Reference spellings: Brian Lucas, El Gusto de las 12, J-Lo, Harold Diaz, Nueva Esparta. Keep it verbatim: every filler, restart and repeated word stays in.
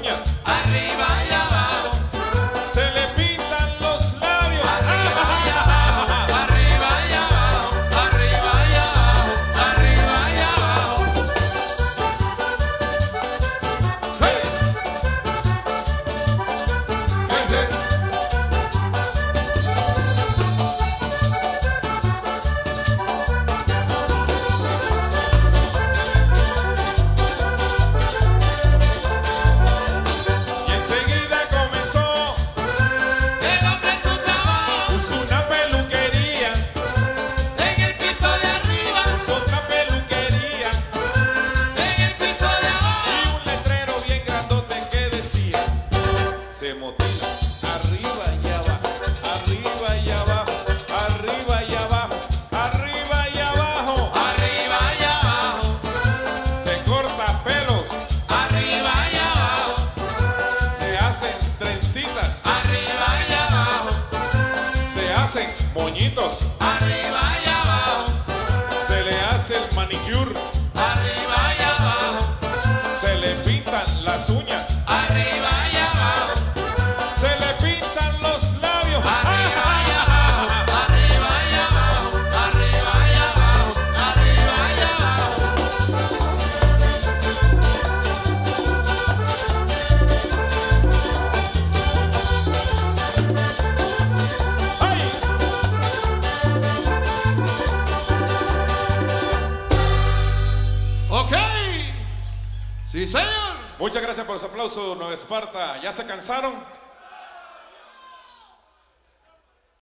uñas, arriba y abajo, se le pintan los labios, arriba y abajo, arriba y abajo, arriba y abajo, arriba y abajo. Hey. Hey, hey. Enseguida comenzó el hombre su trabajo, puso una peluquería en el piso de arriba, puso otra peluquería en el piso de abajo y un letrero bien grandote que decía: se motiva arriba y abajo, arriba y abajo, arriba y abajo, arriba y abajo, arriba y abajo, se corta pelos, arriba y abajo, se hacen trencitas, arriba y abajo, se hacen moñitos, arriba y abajo, se le hace el manicure, arriba y abajo, se le pintan las uñas, arriba y abajo, se le pintan los labios, arriba y abajo, arriba y abajo, arriba y abajo, arriba y abajo. ¡Ay! Ok, sí señor. Muchas gracias por los aplausos, Nueva Esparta. ¿Ya se cansaron?